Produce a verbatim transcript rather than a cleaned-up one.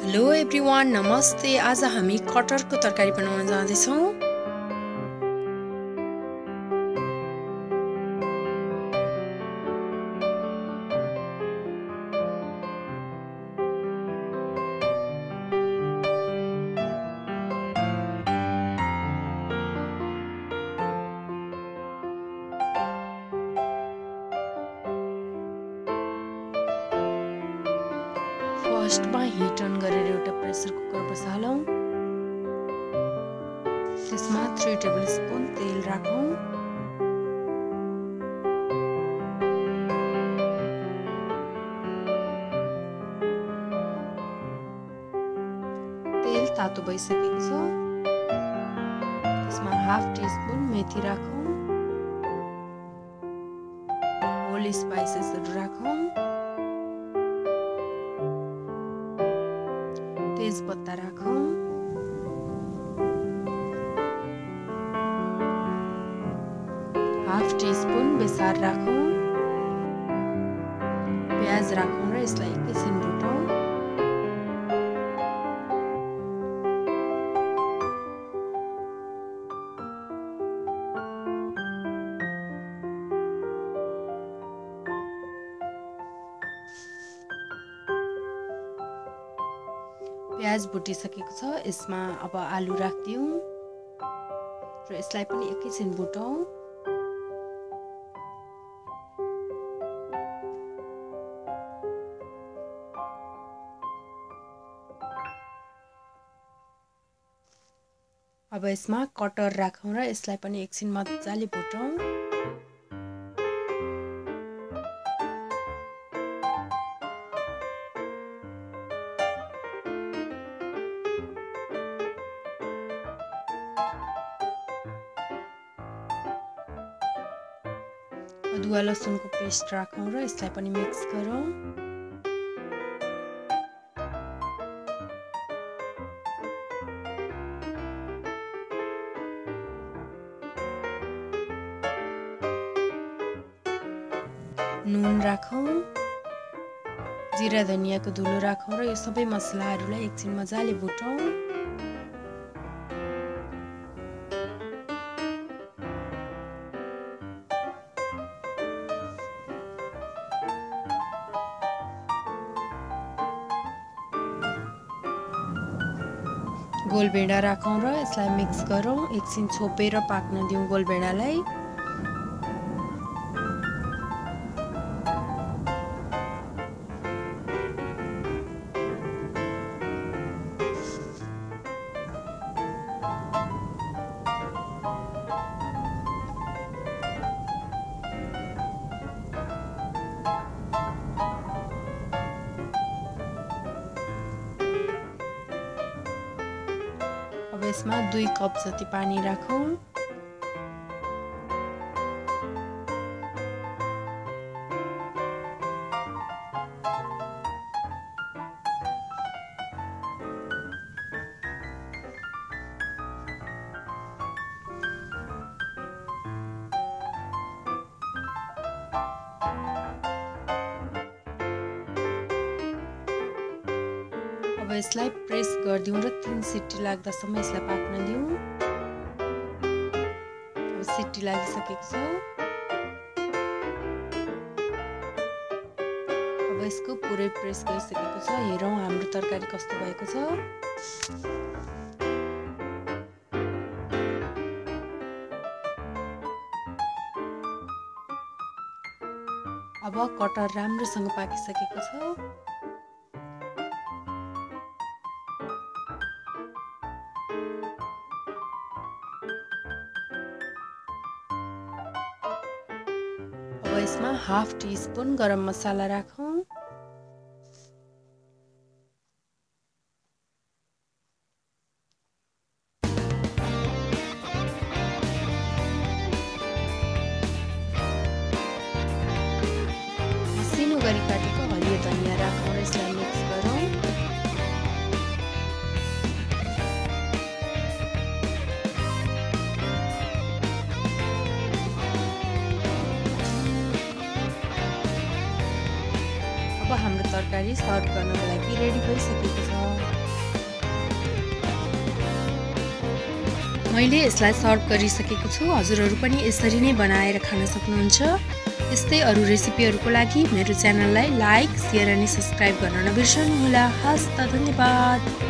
Hello everyone नमस्ते। आज हामी कटर को तरकारी बनाउन जाँदै छौं। फर्स्ट में हीट अन गरेर एउटा प्रेसर कुकर बसालौं। त्यसमा तीन टेबलस्पून तेल राखौं। तेल तातो भइसकेको छ। त्यसमा हाफ टीस्पून मेथी राखौं। होल स्पाइसेसहरु राखौं। तेज पत्ता राखौं। हाफ टीस्पून बेसार राखौं। प्याज राखौं र यसलाई एकैछिन भुटौं। प्याज भुटिसकेको छ। यसमा अब आलु राख्दियौ र यसलाई पनि एकैछिन भुटौं। अब यसमा कटर राखौं र यसलाई पनि एकछिन मजाले भुटौं। अदुवा लसुन को पेस्ट राखौं र यसलाई पनि मिक्स गरौं। नुन राखौं। जीरा धनिया को धुलो राखौं र यो सबै मसलाहरुलाई एकछिन मजाले भुटौं। गोलभेडा राखौं र यसलाई मिक्स गरौं। एकछिन छोपेर पाक्न दिउँ गोलभेडालाई। यसमा दुई कप जति पानी राखौं। अब यसलाई प्रेस गर्दिउँ र तीन सिटी लाग्दासम्म यसलाई पाक्न दिउँ। अब सिटी लागिसकेको छ। अब यसको पुरै प्रेस गरिसकेको छ। हेरौँ हाम्रो तरकारी कस्तो भएको छ। अब कटर राम्रोसँग पाकिसकेको छ। यसमा हाफ टीस्पून गरम मसाला राखौं। मसिनो गरी काटेको हरियो धनिया राखौं र यसलाई मिक्स गरौं। तरकारी सर्भ गर्नको लागि रेडी भइसकेको छ। मैले यसलाई सर्भ गरिसकेको छु। हजुरहरु पनि यसरी नै बनाएर खान सक्नुहुन्छ। यस्तै अरु रेसिपीहरुको लागि मेरो च्यानललाई लाइक, शेयर अनि सब्स्क्राइब गर्न नबिर्सनु होला। हस् त धन्यवाद।